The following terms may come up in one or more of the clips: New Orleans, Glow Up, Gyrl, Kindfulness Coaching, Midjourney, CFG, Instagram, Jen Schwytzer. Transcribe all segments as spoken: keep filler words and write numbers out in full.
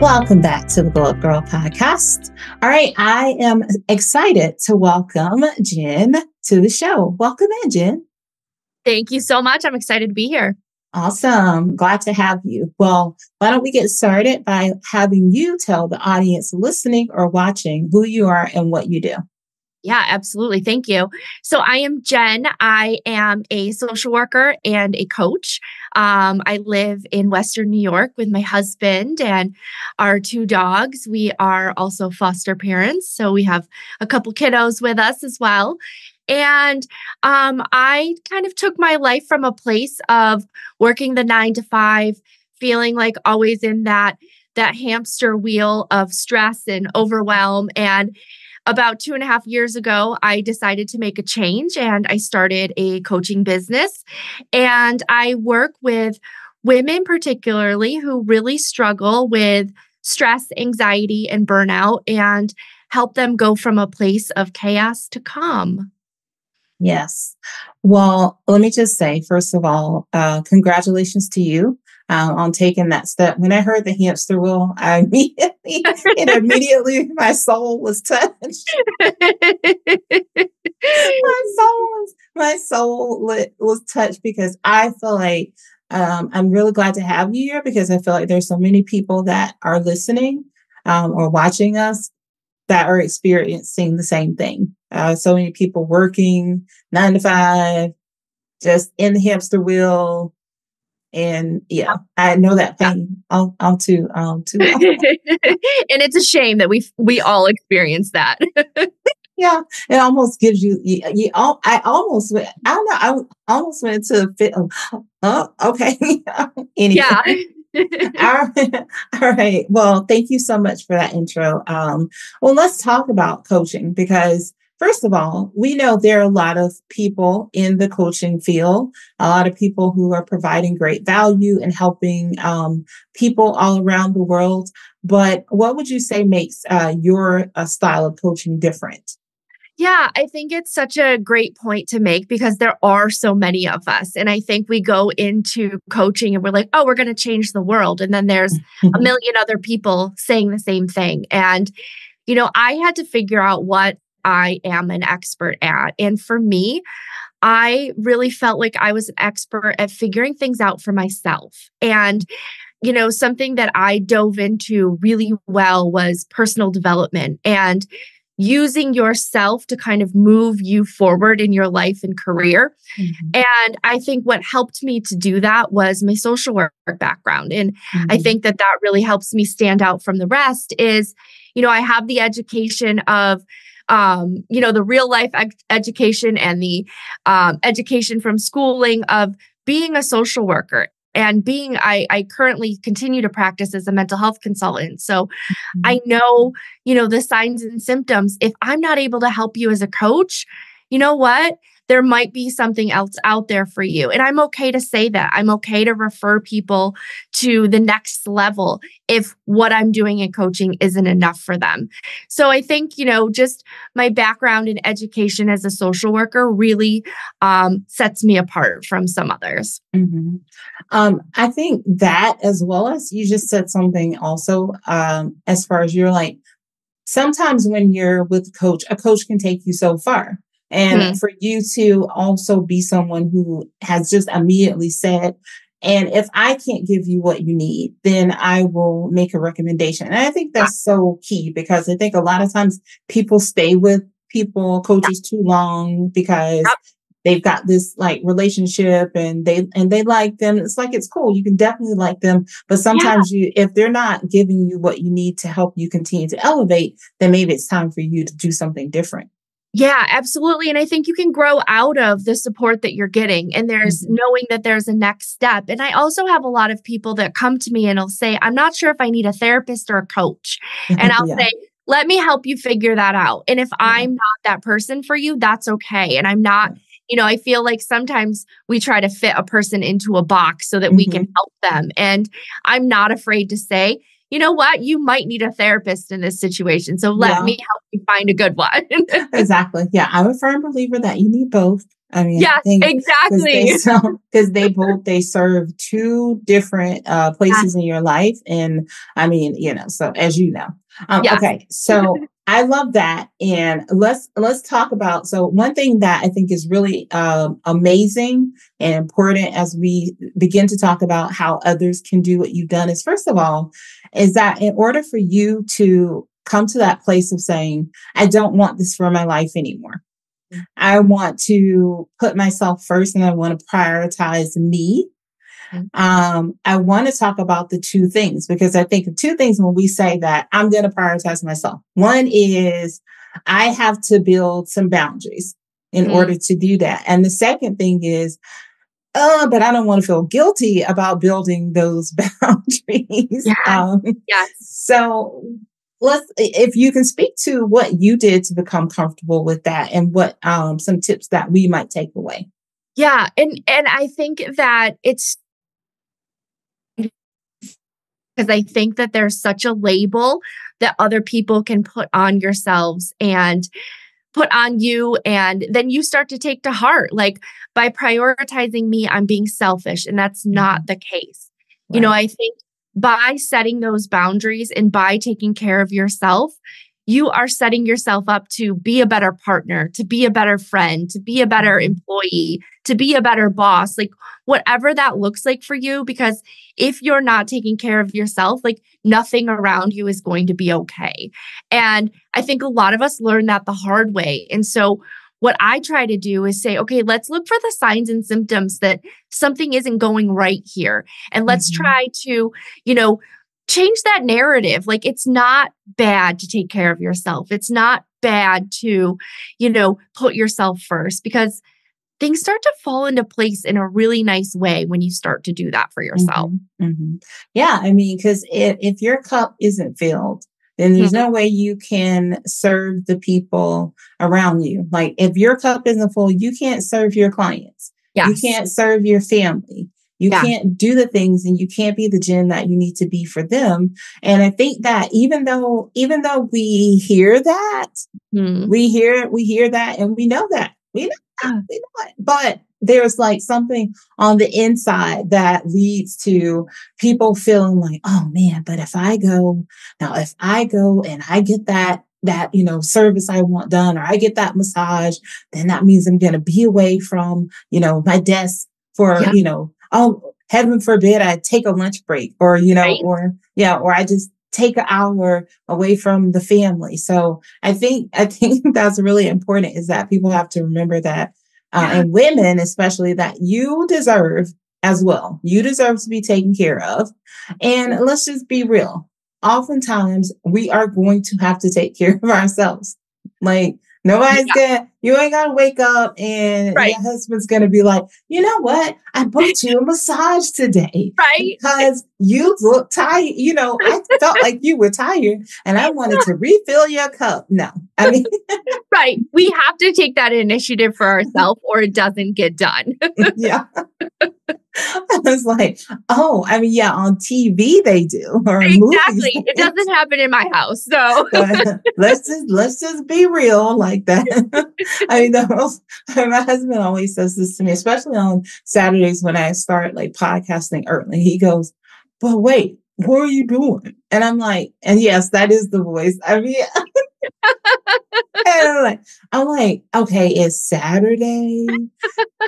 Welcome back to the Glow Up, Gyrl podcast. All right, I am excited to welcome Jen to the show. Welcome in, Jen. Thank you so much. I'm excited to be here. Awesome. Glad to have you. Well, why don't we get started by having you tell the audience listening or watching who you are and what you do. Yeah, absolutely. Thank you. So I am Jen. I am a social worker and a coach. Um, I live in Western New York with my husband and our two dogs. We are also foster parents, so we have a couple kiddos with us as well. And um, I kind of took my life from a place of working the nine to five, feeling like always in that that hamster wheel of stress and overwhelm. And about two and a half years ago, I decided to make a change and I started a coaching business. And I work with women particularly who really struggle with stress, anxiety, and burnout and help them go from a place of chaos to calm. Yes. Well, let me just say, first of all, uh, congratulations to you. Um, on taking that step. When I heard the hamster wheel, I immediately, it immediately, my soul was touched. my soul was, my soul lit, was touched because I feel like um, I'm really glad to have you here because I feel like there's so many people that are listening um, or watching us that are experiencing the same thing. Uh, so many people working nine to five, just in the hamster wheel. And yeah, I know that pain all, all too, um, too well. And it's a shame that we we all experience that. Yeah, it almost gives you. you, you all, I almost went. I don't know. I almost went into a fit. Of, oh, okay. Anyway. Yeah. all, right. all right. Well, thank you so much for that intro. Um, well, let's talk about coaching because. First of all, we know there are a lot of people in the coaching field, a lot of people who are providing great value and helping um, people all around the world. But what would you say makes uh, your uh, style of coaching different? Yeah, I think it's such a great point to make because there are so many of us. And I think we go into coaching and we're like, oh, we're going to change the world. And then there's a million other people saying the same thing. And, you know, I had to figure out what I am an expert at. And for me, I really felt like I was an expert at figuring things out for myself. And, you know, something that I dove into really well was personal development and using yourself to kind of move you forward in your life and career. Mm-hmm. And I think what helped me to do that was my social work background. And mm-hmm. I think that that really helps me stand out from the rest is, you know, I have the education of Um, you know, the real life ed- education and the um, education from schooling of being a social worker and being, I, I currently continue to practice as a mental health consultant. So mm-hmm. I know, you know, the signs and symptoms. If I'm not able to help you as a coach, you know what? There might be something else out there for you. And I'm okay to say that. I'm okay to refer people to the next level if what I'm doing in coaching isn't enough for them. So I think, you know, just my background in education as a social worker really um, sets me apart from some others. Mm-hmm. Um, I think that as well as you just said something also, um, as far as you're like, sometimes when you're with a coach, a coach can take you so far. And mm-hmm. for you to also be someone who has just immediately said, and if I can't give you what you need, then I will make a recommendation. And I think that's so key because I think a lot of times people stay with people, coaches too long because yep. they've got this like relationship and they, and they like them. It's like, it's cool. You can definitely like them, but sometimes yeah. you, if they're not giving you what you need to help you continue to elevate, then maybe it's time for you to do something different. Yeah, absolutely. And I think you can grow out of the support that you're getting and there's mm-hmm. knowing that there's a next step. And I also have a lot of people that come to me and will say, I'm not sure if I need a therapist or a coach. And I'll yeah. say, let me help you figure that out. And if yeah. I'm not that person for you, that's okay. And I'm not, you know, I feel like sometimes we try to fit a person into a box so that mm-hmm. we can help them. And I'm not afraid to say, you know what? You might need a therapist in this situation. So let yeah. me help you find a good one. Exactly. Yeah. I'm a firm believer that you need both. I mean, yes, I think exactly. Because they, they both, they serve two different uh, places yeah. in your life. And I mean, you know, so as you know, um, yes. okay, so I love that. And let's, let's talk about, so one thing that I think is really um, amazing and important as we begin to talk about how others can do what you've done is, first of all, is that in order for you to come to that place of saying, I don't want this for my life anymore. I want to put myself first and I want to prioritize me. Um, I want to talk about the two things, because I think of two things when we say that I'm going to prioritize myself. One is I have to build some boundaries in mm-hmm. order to do that. And the second thing is, oh, but I don't want to feel guilty about building those boundaries. Yeah. um, yes. So let's, if you can speak to what you did to become comfortable with that and what um, some tips that we might take away. Yeah. And, and I think that it's because I think that there's such a label that other people can put on yourselves and put on you. And then you start to take to heart, like by prioritizing me, I'm being selfish. And that's not the case. Right. You know, I think by setting those boundaries and by taking care of yourself, you are setting yourself up to be a better partner, to be a better friend, to be a better employee, to be a better boss, like whatever that looks like for you. Because if you're not taking care of yourself, like nothing around you is going to be okay. And I think a lot of us learn that the hard way. And so what I try to do is say, okay, let's look for the signs and symptoms that something isn't going right here. And let's mm-hmm. try to, you know, change that narrative. Like it's not bad to take care of yourself. It's not bad to, you know, put yourself first, because things start to fall into place in a really nice way when you start to do that for yourself. Mm-hmm. Mm-hmm. Yeah. I mean, because if, if your cup isn't filled, then there's mm-hmm. no way you can serve the people around you. Like if your cup isn't full, you can't serve your clients. Yes. You can't serve your family. You yeah. can't do the things, and you can't be the Gyrl that you need to be for them. And I think that even though, even though we hear that, mm-hmm. we hear, we hear that and we know that, we know that, we know it, but there's like something on the inside that leads to people feeling like, oh man, but if I go now, if I go and I get that, that, you know, service I want done, or I get that massage, then that means I'm going to be away from, you know, my desk for, yeah. you know, oh, heaven forbid I take a lunch break, or, you know, right. or, yeah, or I just take an hour away from the family. So I think, I think that's really important, is that people have to remember that. Uh, and women, especially, that you deserve as well. You deserve to be taken care of. And let's just be real. Oftentimes we are going to have to take care of ourselves. Like nobody's yeah. gonna, you ain't gonna wake up and right. your husband's gonna be like, you know what? I booked you a massage today. Right. Because you look tired. You know, I felt like you were tired and I wanted to refill your cup. No, I mean, right. We have to take that initiative for ourselves or it doesn't get done. yeah. I was like, oh, I mean, yeah, on T V they do. Or exactly. Movies. It doesn't happen in my house. So let's just let's just be real like that. I mean, the whole, my husband always says this to me, especially on Saturdays when I start like podcasting early. He goes, but wait, what are you doing? And I'm like, and yes, that is the voice. I mean, and I'm like, I'm like, okay, it's Saturday.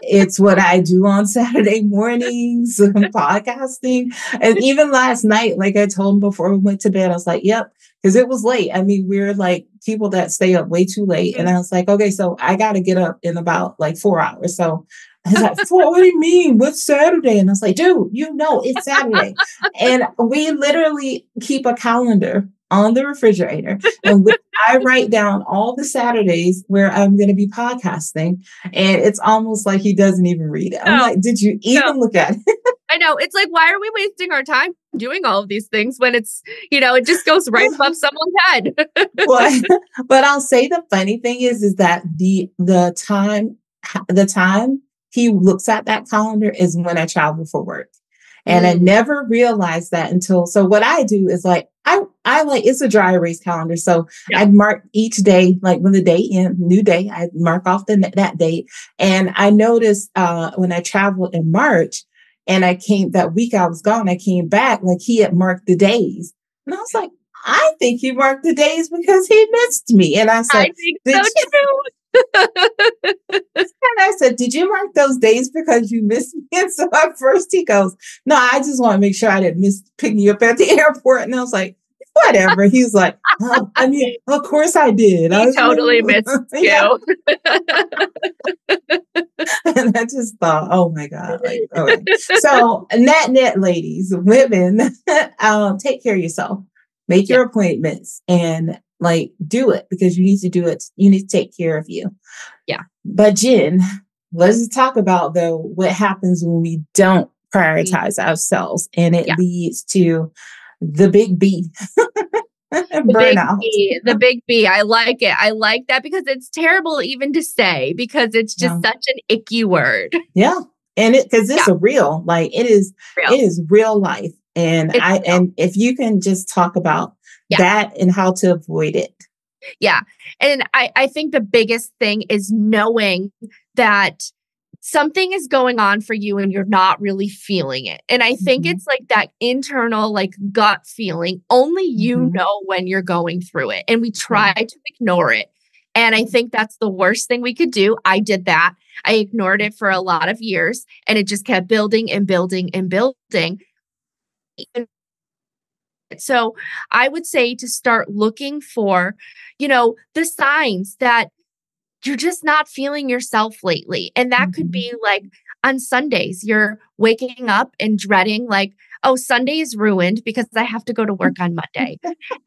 It's what I do on Saturday mornings, podcasting. And even last night, like I told him before we went to bed, I was like, yep, because it was late. I mean, we're like people that stay up way too late. And I was like, okay, so I got to get up in about like four hours. So I was like, what do you mean? What's Saturday? And I was like, dude, you know, it's Saturday. And we literally keep a calendar on the refrigerator. And we, I write down all the Saturdays where I'm going to be podcasting. And it's almost like he doesn't even read it. I'm no, like, did you even no. look at it? I know. It's like, why are we wasting our time doing all of these things when it's, you know, it just goes right above someone's head. Well, but I'll say the funny thing is, is that the, the time, the time he looks at that calendar is when I travel for work. And mm. I never realized that until, so what I do is like, I, I like, it's a dry erase calendar. So yeah. I'd mark each day, like when the day ends, new day, I'd mark off the, that date. And I noticed uh, when I traveled in March and I came that week I was gone, I came back, like he had marked the days. And I was like, I think he marked the days because he missed me. And I said, I think so too. And I said, did you mark those days because you missed me? And so at first he goes, no, I just want to make sure I didn't miss picking you up at the airport. And I was like, whatever. He was like, oh, I mean, of course I did. I totally like, missed you. And I just thought, oh my God. Like, okay. So net, net ladies, women, um, take care of yourself, make yeah. your appointments and like do it because you need to do it. You need to take care of you. Yeah. But Jen, let's talk about though, what happens when we don't prioritize ourselves and it yeah. leads to the big B. The big B, the big B. I like it. I like that because it's terrible even to say because it's just yeah. such an icky word. Yeah. And it, cause it's yeah. a real, like it is, real. It is real life. And it's I, real. And if you can just talk about yeah. that and how to avoid it. Yeah. And I, I think the biggest thing is knowing that something is going on for you and you're not really feeling it. And I think mm-hmm. it's like that internal, like gut feeling, only you mm-hmm. know when you're going through it. And we try mm-hmm. to ignore it. And I think that's the worst thing we could do. I did that. I ignored it for a lot of years and it just kept building and building and building. And so I would say to start looking for, you know, the signs that you're just not feeling yourself lately. And that mm-hmm. could be like on Sundays, you're waking up and dreading like, oh, Sunday is ruined because I have to go to work on Monday.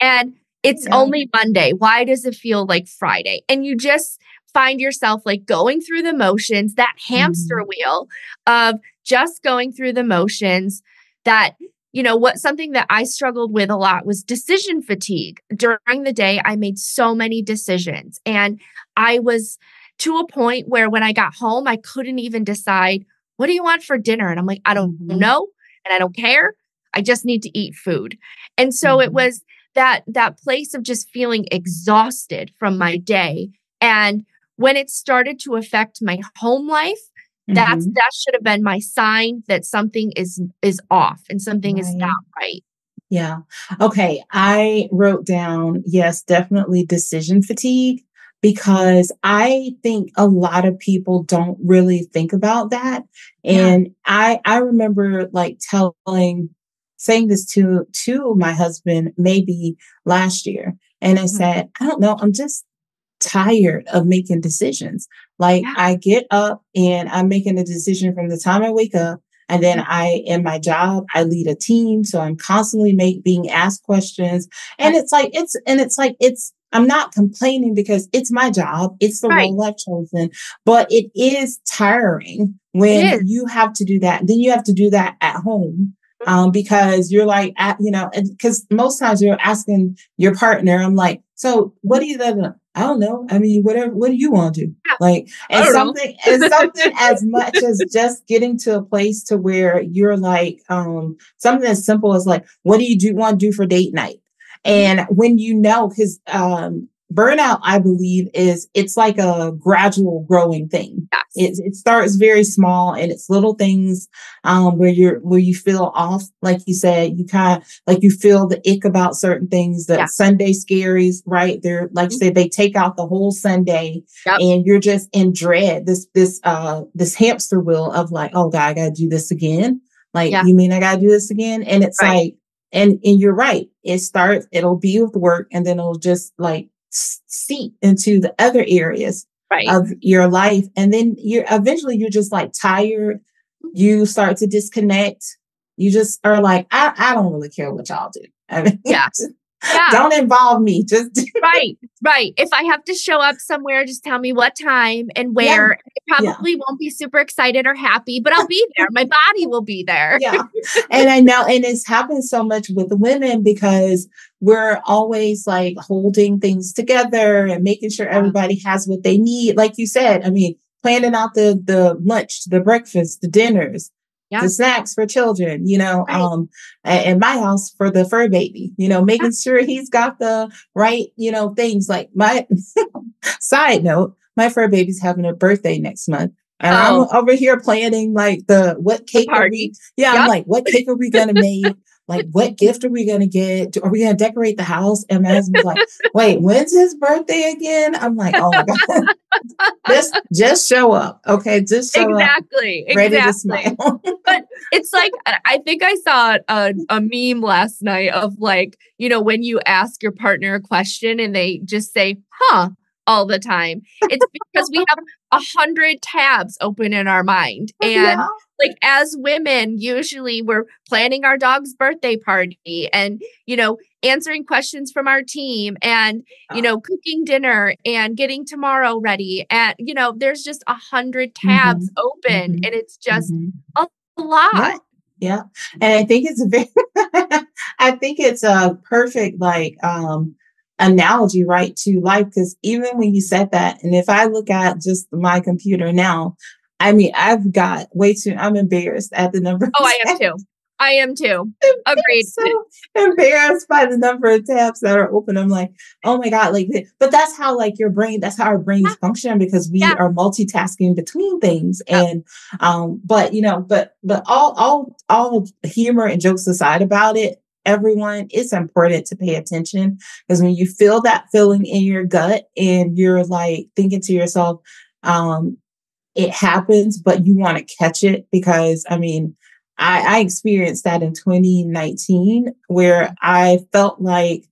And it's yeah. only Monday. Why does it feel like Friday? And you just find yourself like going through the motions, that hamster mm-hmm. wheel of just going through the motions that... You know, what something that I struggled with a lot was decision fatigue. During the day, I made so many decisions. And I was to a point where when I got home, I couldn't even decide, what do you want for dinner? And I'm like, I don't know. And I don't care. I just need to eat food. And so mm-hmm. it was that that place of just feeling exhausted from my day. And when it started to affect my home life, That's mm-hmm. that should have been my sign that something is is off and something right. is not right. Yeah. Okay. I wrote down, yes, definitely decision fatigue, because I think a lot of people don't really think about that. And yeah. I I remember like telling saying this to to my husband maybe last year. And I mm-hmm. said, I don't know, I'm just tired of making decisions. Like yeah. I get up and I'm making a decision from the time I wake up. And then I, in my job, I lead a team. So I'm constantly make, being asked questions. And right. it's like, it's, and it's like, it's, I'm not complaining because it's my job. It's the right. role I've chosen, but it is tiring when is. you have to do that. And then you have to do that at home. Um, because you're like, at, you know, because most times you're asking your partner, I'm like, so what do you, the, I don't know. I mean, whatever, what do you want to do? Like, and something, and something as much as just getting to a place to where you're like, um, something as simple as like, what do you do want to do for date night? And when you know, cause, um, burnout, I believe is it's like a gradual growing thing. Yes. It, it starts very small and it's little things, um, where you're, where you feel off. Like you said, you kind of like you feel the ick about certain things, the yeah. Sunday scaries, right? They're like you said, they take out the whole Sunday yep. and you're just in dread. This, this, uh, this hamster wheel of like, oh God, I gotta do this again. Like, yeah. you mean I gotta do this again? And it's right. like, and, and you're right. It starts, it'll be with work and then it'll just like, seep into the other areas right. of your life. And then you're eventually you're just like tired. You start to disconnect. You just are like, I, I don't really care what y'all do. I mean, yeah. Just, yeah. Don't involve me. Just do right. It. Right. If I have to show up somewhere, just tell me what time and where. Yeah. I probably yeah. won't be super excited or happy, but I'll be there. My body will be there. Yeah. And I know, and it's happened so much with women because we're always like holding things together and making sure everybody has what they need. Like you said, I mean, planning out the, the lunch, the breakfast, the dinners. yeah. the snacks for children, you know, right. um, in my house for the fur baby, you know, making yeah. sure he's got the right, you know, things. Like my side note, my fur baby's having a birthday next month. And oh. I'm over here planning like the, what cake the are we, yeah, yep. I'm like, what cake are we going to make? Like, what gift are we going to get? Are we going to decorate the house? And my husband's like, wait, when's his birthday again? I'm like, oh my God, just, just show up. Okay. Just show exactly, up. Ready exactly. to smile. But it's like, I think I saw a, a meme last night of like, you know, when you ask your partner a question and they just say, huh, all the time. It's because we have a hundred tabs open in our mind. And yeah. like, as women, usually we're planning our dog's birthday party and, you know, answering questions from our team and, you know, cooking dinner and getting tomorrow ready. And, you know, there's just a hundred tabs mm-hmm. open mm-hmm. and it's just mm-hmm. a lot. Yeah. yeah. And I think it's a very, I think it's a perfect, like, um, analogy, right, to life. Because even when you said that, and if I look at just my computer now, I mean, I've got way too, I'm embarrassed at the number. Oh, I am too. I am too. Agreed. So embarrassed by the number of tabs that are open. I'm like, oh my God, like, but that's how like your brain, that's how our brains yeah. function, because we yeah. are multitasking between things. Yeah. And, um, but you know, but, but all, all, all humor and jokes aside about it, everyone, it's important to pay attention, because when you feel that feeling in your gut and you're like thinking to yourself, um, it happens, but you want to catch it. Because I mean, I, I experienced that in twenty nineteen where I felt like,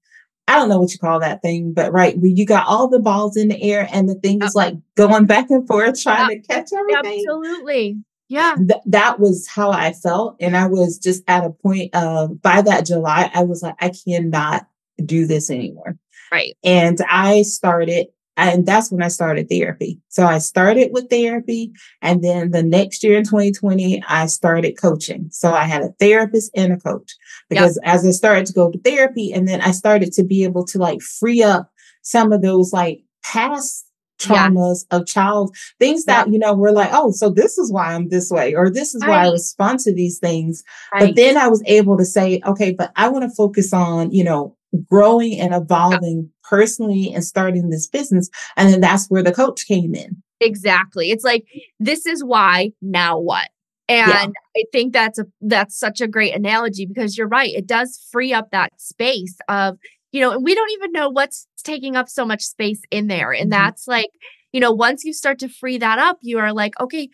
I don't know what you call that thing, but right, where you got all the balls in the air and the thing is like going back and forth trying yeah. to catch everything. Absolutely. Yeah, Th- that was how I felt. And I was just at a point of, by that July, I was like, I cannot do this anymore. Right. And I started, and that's when I started therapy. So I started with therapy. And then the next year in twenty twenty, I started coaching. So I had a therapist and a coach, because yep. as I started to go to therapy, and then I started to be able to like free up some of those like past traumas yeah. of child things that, yeah. you know, we're like, oh, so this is why I'm this way, or this is right. why I respond to these things. Right. But then I was able to say, okay, but I want to focus on, you know, growing and evolving yeah. personally and starting this business. And then that's where the coach came in. Exactly. It's like, this is why, now what? And yeah. I think that's a, that's such a great analogy, because you're right. It does free up that space of, you know, and we don't even know what's taking up so much space in there. And that's like, you know, once you start to free that up, you are like, okay,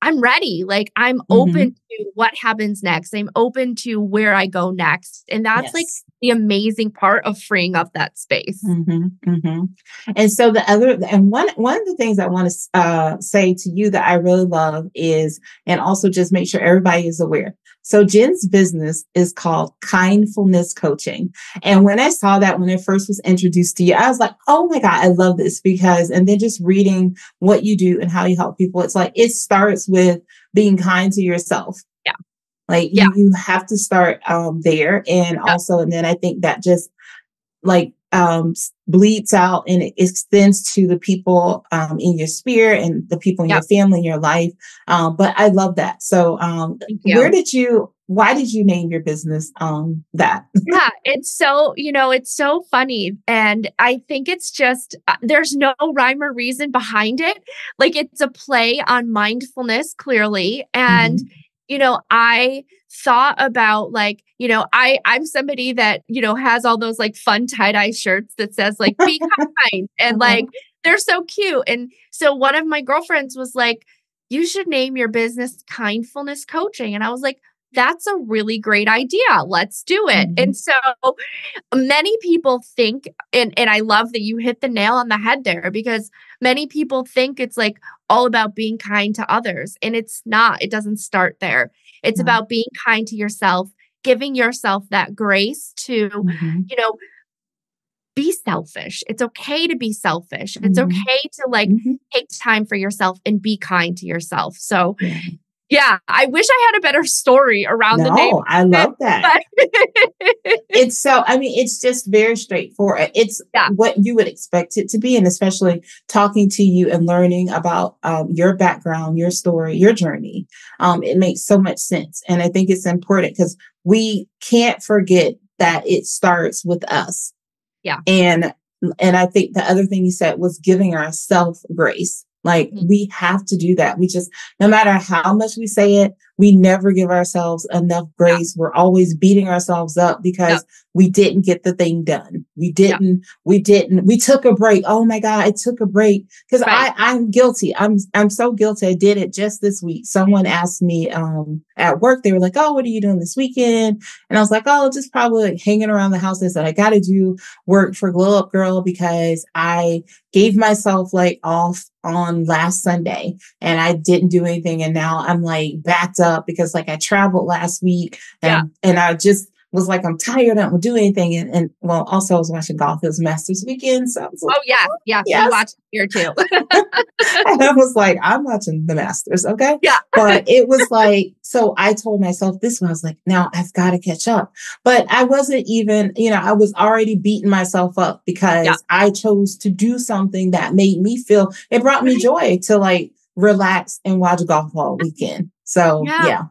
I'm ready. Like, I'm mm-hmm. open to what happens next. I'm open to where I go next. And that's yes. like the amazing part of freeing up that space. Mm-hmm. Mm-hmm. And so the other, and one, one of the things I want to uh, say to you that I really love is, and also just make sure everybody is aware. So Jen's business is called Kindfulness Coaching. And when I saw that, when it first was introduced to you, I was like, oh my God, I love this. Because, and then just reading what you do and how you help people, it's like, it starts with being kind to yourself. Yeah. Like yeah. You, you have to start um, there. And yeah. also, and then I think that just like um, bleeds out and it extends to the people um, in your sphere and the people in yep. your family, in your life. Um, but I love that. So um, where did you, why did you name your business um, that? Yeah, it's so, you know, it's so funny. And I think it's just, uh, there's no rhyme or reason behind it. Like, it's a play on mindfulness, clearly. And mm-hmm. you know, I thought about like, you know, I, I'm somebody that, you know, has all those like fun tie-dye shirts that says like, be kind. And like, they're so cute. And so one of my girlfriends was like, you should name your business Kindfulness Coaching. And I was like, that's a really great idea. Let's do it. Mm-hmm. And so many people think, and, and I love that you hit the nail on the head there, because many people think it's like all about being kind to others. And it's not, it doesn't start there. It's yeah. about being kind to yourself, giving yourself that grace to, mm-hmm. you know, be selfish. It's okay to be selfish. Mm-hmm. It's okay to like mm-hmm. take time for yourself and be kind to yourself. So yeah. Yeah, I wish I had a better story around no, the name. I love that. It's so, I mean, it's just very straightforward. It's yeah. what you would expect it to be. And especially talking to you and learning about um, your background, your story, your journey. Um, it makes so much sense. And I think it's important because we can't forget that it starts with us. Yeah. And, and I think the other thing you said was giving ourselves grace. Like we have to do that. We just, no matter how much we say it, we never give ourselves enough grace. Yeah. We're always beating ourselves up because yeah. we didn't get the thing done. We didn't, yeah. we didn't, we took a break. Oh my God, it took a break. Cause right. I, I'm guilty. I'm, I'm so guilty. I did it just this week. Someone asked me, um, at work, they were like, oh, what are you doing this weekend? And I was like, oh, just probably like hanging around the house. I said, I got to do work for Glow Up Gyrl because I gave myself like off on last Sunday and I didn't do anything. And now I'm like backed up because like I traveled last week and, yeah. and I just was like, I'm tired. I don't do anything. And, and well, also I was watching golf. It was Masters weekend. So I was like, oh yeah. Yeah. Yes. I watched here too. And I was like, I'm watching the Masters. Okay. Yeah. But it was like, so I told myself this one, I was like, now I've got to catch up, but I wasn't even, you know, I was already beating myself up because yeah. I chose to do something that made me feel, it brought me joy to like relax and watch golf all weekend. So yeah. Yeah. yeah.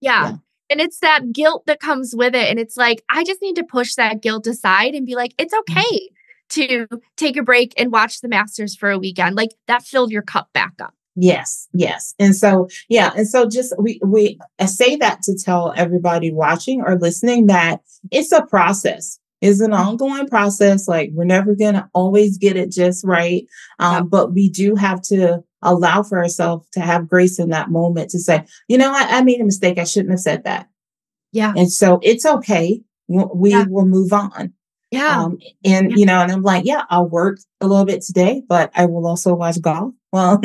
yeah. And it's that guilt that comes with it. And it's like, I just need to push that guilt aside and be like, it's okay to take a break and watch the Masters for a weekend. Like that filled your cup back up. Yes. Yes. And so, yeah. And so just, we, we I say that to tell everybody watching or listening that it's a process. It's an ongoing process. Like we're never going to always get it just right. Um, yeah. But we do have to allow for ourselves to have grace in that moment to say, you know, I, I made a mistake. I shouldn't have said that. Yeah. And so it's okay. We yeah. will move on. Yeah. Um, and, yeah. you know, and I'm like, yeah, I'll work a little bit today, but I will also watch golf. Well,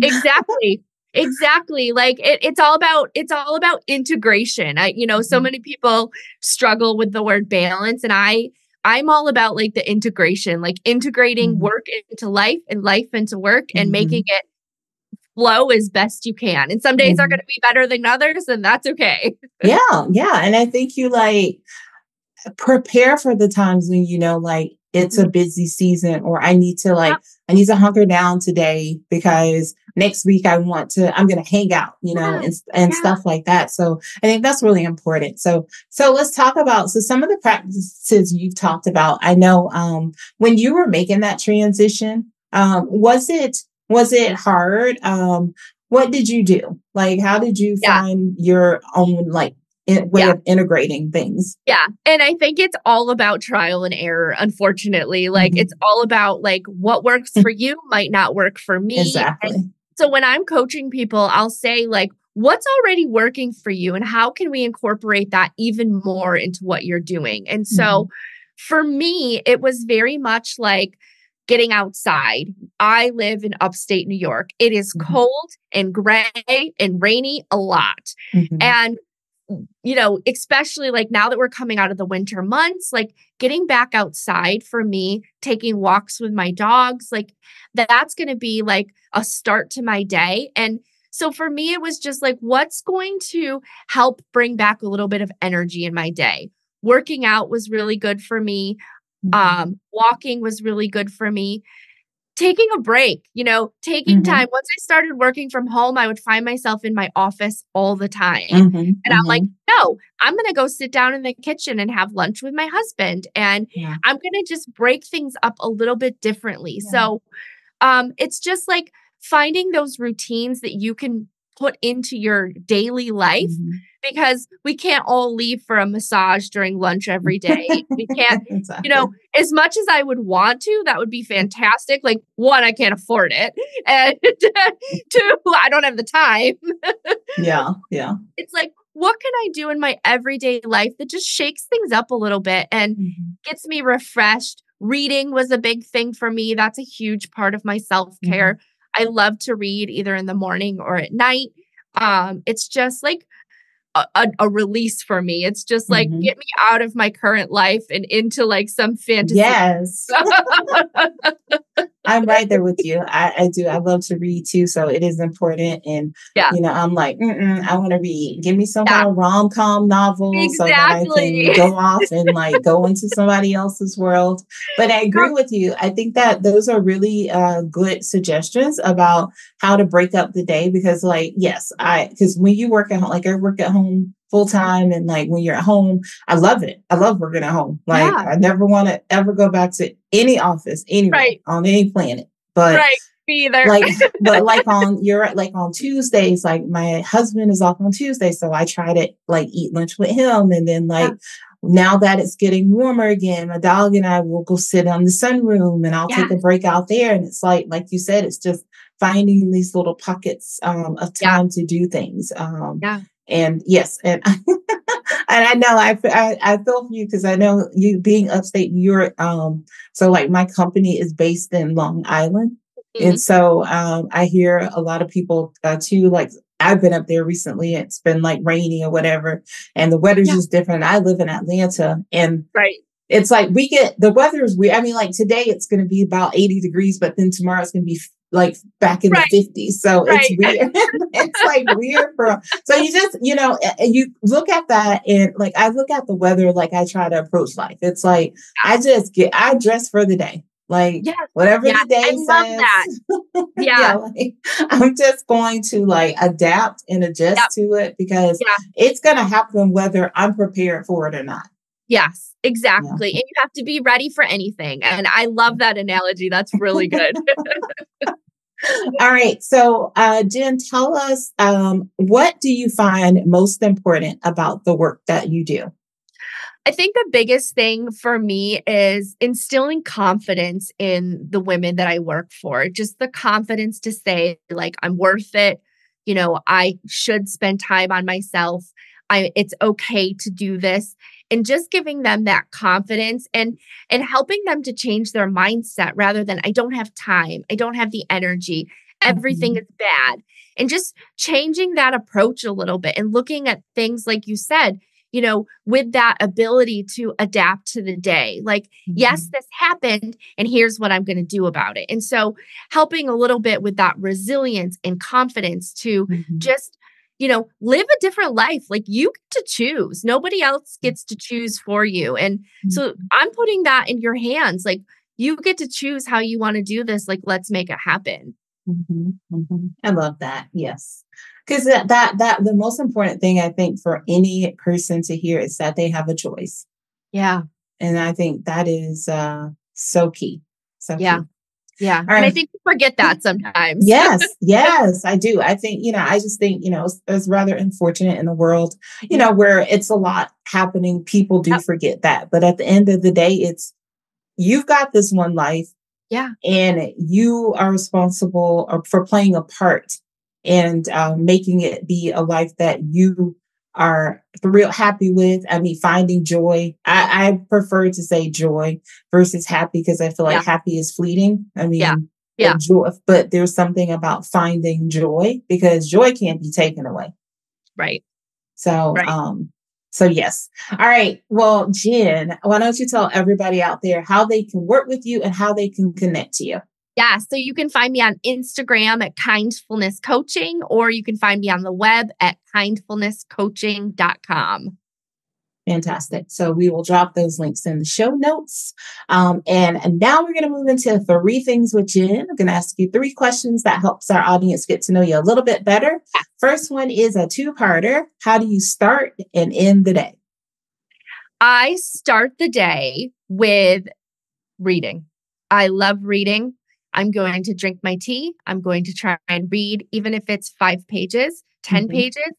exactly. Exactly. Like it, it's all about, it's all about integration. I, you know, so mm-hmm. many people struggle with the word balance and I, I'm all about like the integration, like integrating mm-hmm. work into life and life into work and mm-hmm. making it flow as best you can. And some days mm-hmm. are going to be better than others and that's okay. Yeah. Yeah. And I think you like prepare for the times when, you know, like it's a busy season or I need to like, yeah. I need to hunker down today because next week I want to, I'm going to hang out, you know, yeah. and, and yeah. stuff like that. So I think that's really important. So, so let's talk about, so some of the practices you've talked about. I know, um, when you were making that transition, um, was it, was it hard? Um, what did you do? Like, how did you yeah. find your own, like, way yeah. of integrating things. Yeah. And I think it's all about trial and error, unfortunately. Like mm-hmm. it's all about like what works for you might not work for me. Exactly. And so when I'm coaching people, I'll say like, what's already working for you and how can we incorporate that even more into what you're doing? And so mm-hmm. for me, it was very much like getting outside. I live in upstate New York. It is mm-hmm. cold and gray and rainy a lot. Mm-hmm. And you know, especially like now that we're coming out of the winter months, like getting back outside for me, taking walks with my dogs, like that's going to be like a start to my day. And so for me, it was just like, what's going to help bring back a little bit of energy in my day? Working out was really good for me. Mm-hmm. Um, walking was really good for me. Taking a break, you know, taking mm-hmm. time. Once I started working from home, I would find myself in my office all the time. Mm-hmm. And mm-hmm. I'm like, no, I'm going to go sit down in the kitchen and have lunch with my husband. And yeah. I'm going to just break things up a little bit differently. Yeah. So um, it's just like finding those routines that you can put into your daily life mm-hmm. because we can't all leave for a massage during lunch every day. We can't, exactly. you know, as much as I would want to, that would be fantastic. Like one, I can't afford it. And two, I don't have the time. Yeah. Yeah. It's like, what can I do in my everyday life that just shakes things up a little bit and mm-hmm. gets me refreshed? Reading was a big thing for me. That's a huge part of my self-care. Mm-hmm. I love to read either in the morning or at night. Um, it's just like a, a, a release for me. It's just like, mm-hmm. get me out of my current life and into like some fantasy. Yes. I'm right there with you. I, I do. I love to read too. So it is important. And, yeah. you know, I'm like, mm-mm, I want to read. Give me some yeah. kind of rom-com novel exactly. so that I can go off and like go into somebody else's world. But I agree with you. I think that those are really uh, good suggestions about how to break up the day, because like, yes, I, because when you work at home, like I work at home full time. And like when you're at home, I love it. I love working at home. Like yeah. I never want to ever go back to any office anywhere right. on any planet. But right. me either. like but like on your like on Tuesdays, like my husband is off on Tuesday. So I try to like eat lunch with him. And then like yeah. now that it's getting warmer again, my dog and I will go sit on the sunroom and I'll yeah. take a break out there. And it's like, like you said, it's just finding these little pockets um, of time yeah. to do things. Um yeah. And yes, and, and I know I, I, I feel for you, because I know you being upstate New York. Um, so like my company is based in Long Island. Mm-hmm. And so um, I hear a lot of people uh, too, like I've been up there recently. It's been like rainy or whatever. And the weather's yeah. just different. I live in Atlanta and right. it's like we get the weather is weird. I mean, like today it's going to be about eighty degrees, but then tomorrow it's going to be like back in right. the fifties. So right. it's weird. It's like weird. For, so you just, you know, you look at that and like, I look at the weather, like I try to approach life. It's like, I just get, I dress for the day. Like yes. whatever yeah. the day I says. Love that. Yeah. yeah like, I'm just going to like adapt and adjust yep. to it, because yeah. it's going to happen whether I'm prepared for it or not. Yes, exactly. Yeah. And you have to be ready for anything. And I love that analogy. That's really good. All right. So, uh, Jen, tell us, um, what do you find most important about the work that you do? I think the biggest thing for me is instilling confidence in the women that I work for. Just the confidence to say, like, I'm worth it. You know, I should spend time on myself. I, it's okay to do this. And just giving them that confidence and and helping them to change their mindset, rather than I don't have time, I don't have the energy, everything mm-hmm. is bad. And just changing that approach a little bit and looking at things, like you said, you know, with that ability to adapt to the day. Like, mm-hmm. yes, this happened and here's what I'm going to do about it. And so helping a little bit with that resilience and confidence to mm-hmm. just you know, live a different life. Like you get to choose. Nobody else gets to choose for you. And mm-hmm. so I'm putting that in your hands. Like you get to choose how you want to do this. Like, let's make it happen. Mm-hmm. Mm-hmm. I love that. Yes. Because that, that, that, the most important thing I think for any person to hear is that they have a choice. Yeah. And I think that is uh, so key. So yeah. Key. Yeah. Right. And I think we forget that sometimes. Yes. Yes, I do. I think, you know, I just think, you know, it's, it's rather unfortunate in the world, you know, where it's a lot happening. People do yep. forget that. But at the end of the day, it's you've got this one life. Yeah. And you are responsible for playing a part and uh, making it be a life that you are real happy with. I mean, finding joy. I, I prefer to say joy versus happy, because I feel like yeah. happy is fleeting. I mean, yeah. Yeah. Joy, but there's something about finding joy, because joy can't be taken away. Right. So, right. um, so yes. All right. Well, Jen, why don't you tell everybody out there how they can work with you and how they can connect to you? Yeah. So you can find me on Instagram at Kindfulness Coaching, or you can find me on the web at kindfulness coaching dot com. Fantastic. So we will drop those links in the show notes. Um, and, and now we're going to move into three things with Jen. I'm going to ask you three questions that helps our audience get to know you a little bit better. First one is a two-parter. How do you start and end the day? I start the day with reading. I love reading. I'm going to drink my tea. I'm going to try and read, even if it's five pages, ten mm-hmm. pages.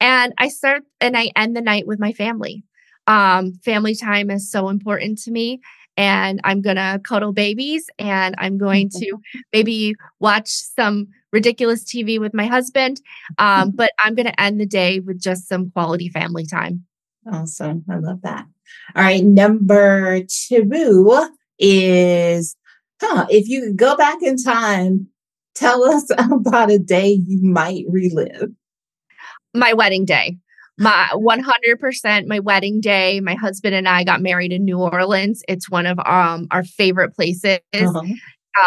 And I start and I end the night with my family. Um, family time is so important to me. And I'm going to cuddle babies, and I'm going mm-hmm. to maybe watch some ridiculous T V with my husband. Um, but I'm going to end the day with just some quality family time. Awesome. I love that. All right. Number two is... Huh, if you could go back in time, tell us about a day you might relive. My wedding day. My one hundred percent my wedding day. My husband and I got married in New Orleans. It's one of um, our favorite places. Uh-huh.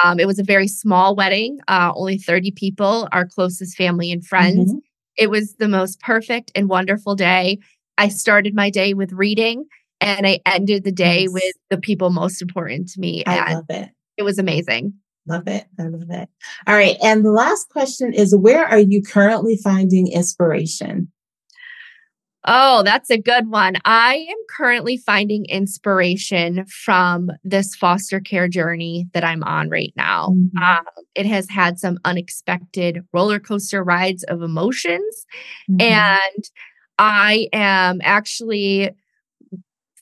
Um, it was a very small wedding, uh, only thirty people, our closest family and friends. Mm-hmm. It was the most perfect and wonderful day. I started my day with reading and I ended the day nice. with the people most important to me. I and love it. It was amazing. Love it. I love it. All right. And the last question is, where are you currently finding inspiration? Oh, that's a good one. I am currently finding inspiration from this foster care journey that I'm on right now. Mm-hmm. Um, it has had some unexpected roller coaster rides of emotions. Mm-hmm. And I am actually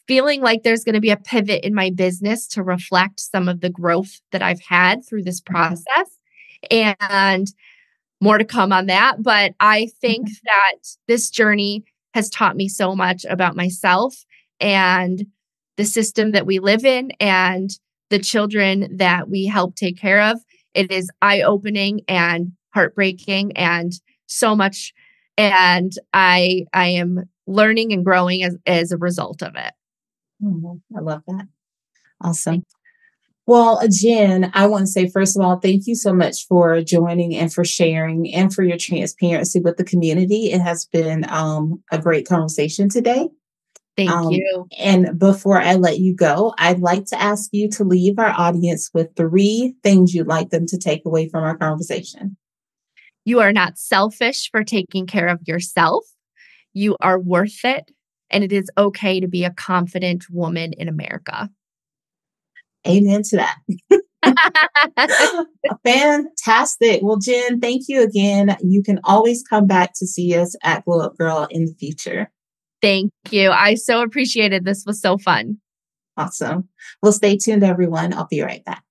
feeling like there's going to be a pivot in my business to reflect some of the growth that I've had through this process. Mm-hmm. And more to come on that. But I think mm-hmm. that this journey has taught me so much about myself and the system that we live in and the children that we help take care of. It is eye-opening and heartbreaking and so much. And I I am learning and growing as, as a result of it. Mm-hmm. I love that. Awesome. Well, Jen, I want to say, first of all, thank you so much for joining and for sharing and for your transparency with the community. It has been um, a great conversation today. Thank um, you. And before I let you go, I'd like to ask you to leave our audience with three things you'd like them to take away from our conversation. You are not selfish for taking care of yourself. You are worth it. And it is okay to be a confident woman in America. Amen to that. Fantastic. Well, Jen, thank you again. You can always come back to see us at Glow Up Gyrl in the future. Thank you. I so appreciate it. This was so fun. Awesome. Well, stay tuned, everyone. I'll be right back.